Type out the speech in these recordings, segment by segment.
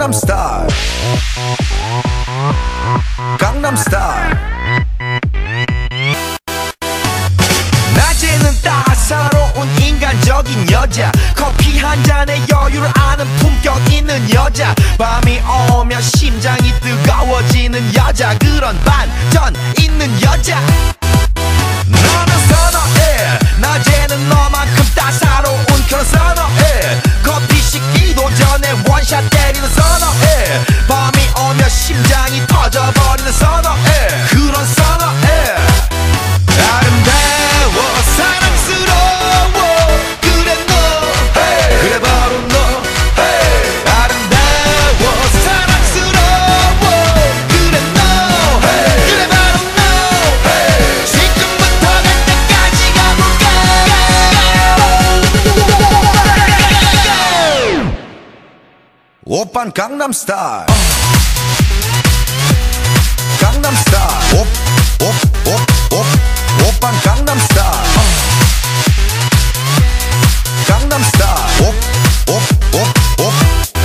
Gangnam Style, Gangnam Style. 낮에는 따사로운 인간적인 여자, 커피 한 잔에 여유를 아는 품격 있는 여자, 밤이 오면 심장이 뜨거워지는 여자, 그런 반전 있는 여자. 너는 선호해, 낮에는 너만큼 따사로운 그런 선호해. 커피 식기도 전에 원샷 때리는 선호해. 밤이 오면 심장이 터져버리는 선호해. 그런 선호해. 아름다워, 사랑스러워, 그래 너, hey. 그래 바로 너, hey. 아름다워, 사랑스러워, 그래 너, hey. 그래 바로 너, hey. 지금부터 갈 때까지 가볼까. 오빤 강남 스타일, 강남 스타일. 오빤 강남 스타일, 강남 스타일.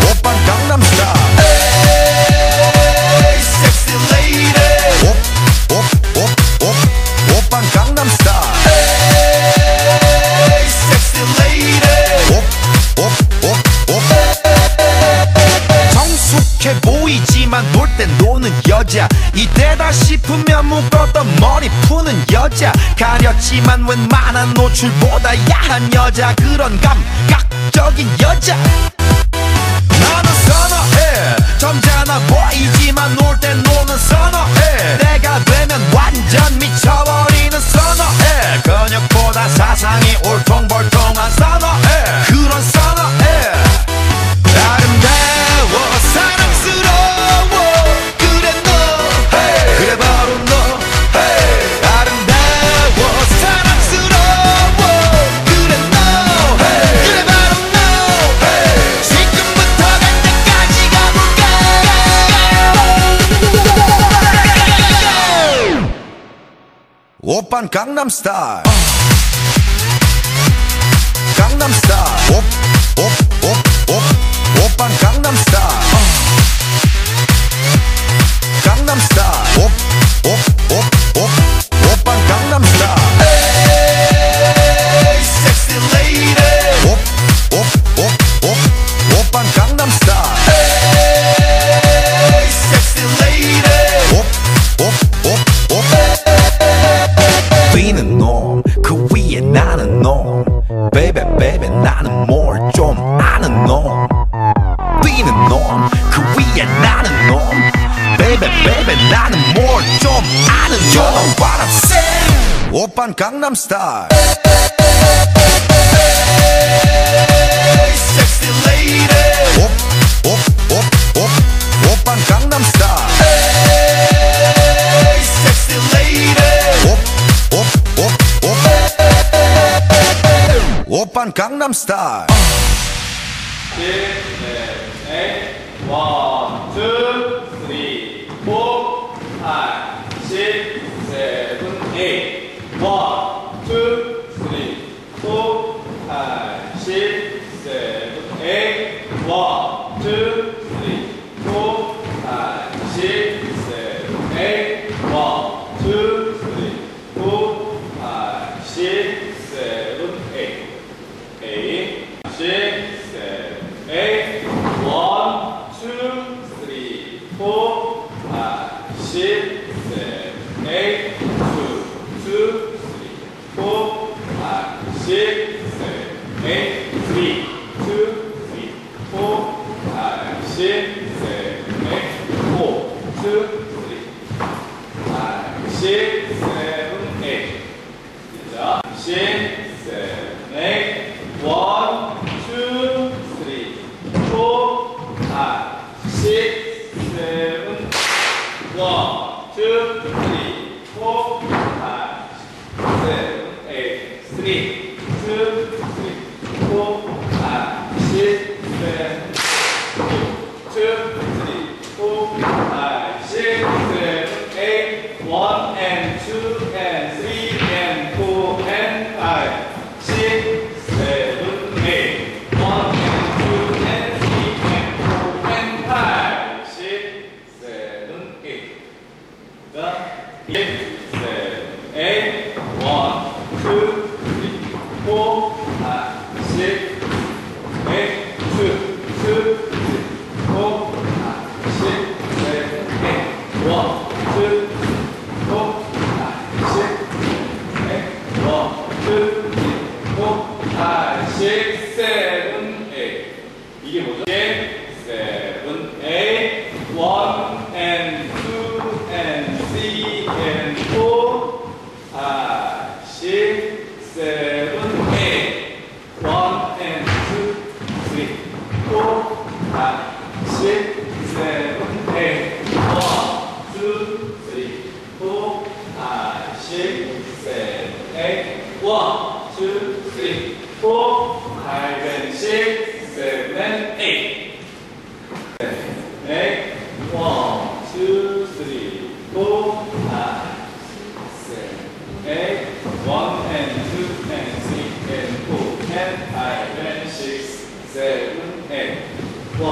오빤 강남 스타일. Hey, sexy lady. 오빤 강남 스타일. Hey, sexy lady. 정숙해 보이지만 놀 땐 노는 여자, 이때다 싶으면 묶었던 머리 푸는 여자, 가렸지만 웬만한 노출보다 야한 여자, 그런 감각적인 여자. 나는 선호해, 점잖아 보이지만 놀 땐 노는 선호해. 내가 되면 완전 미쳐버리는 선호해. 근육보다 사상이 울퉁불퉁한 선호해. 그런 선호해. 아름다워, 사랑스러워, 그래 너, hey. 그래 바로 너, hey. 아름다워, 사랑스러워, 그래 너, hey. 그래 바로 너, hey. 지금부터 갈 때까지 가볼까. 오빤 강남 스타일, 강남 스타일. 오빤 강남 스타일, 강남 스타일. 오빤 강남 스타일. Hey, sexy lady. 오빤 강남 스타일. Hey, sexy lady. B는 놈, 그 위에 나는 놈. Baby, baby, 나는 뭘 좀 아는 놈. B는 놈, 그 위에 나는 놈. Baby, baby, 나는 뭘 좀 아는 놈. You know what I'm saying? 오빤 강남 스타일. Hey, sexy lady. 오빤 강남 스타일. Hey, sexy lady. 오빤 강남 스타일. 6, 7, 8. 시작. 6, 7, 8. 1, 2, 3, 4, 5, 6, 7. 1, 2, 3, 4, 5, 6, 7, 8. 3, 2, 3, 4, 5, 6, 7, 8. 1, 2, 3, 4, 5, 6, 7, 8. 6, 7, 8. 1, 2, 3, 4, 5, 6, 7, 8. 1, 2, 3, 4, 5, 6, 7, 8. 이게 뭐죠? 6, 7, 8. 1, 2, 3, 4, 5, 6, 7, 8. 1, 2, 3, 4, 5, 6, 7, 8. 1, 2, 3, 4, 5, 6, 7, 8. 1, 2, 3, 4, 5, 6, 7, 8. 8. 1, 2, 3, 4, 5, 6, 7, 8. 1, 2, 3, 4, 5, 6, 7, 8. 1, 2, 3, 4, 5, 6, 7, 8. 1, 2, 3, 4, 5,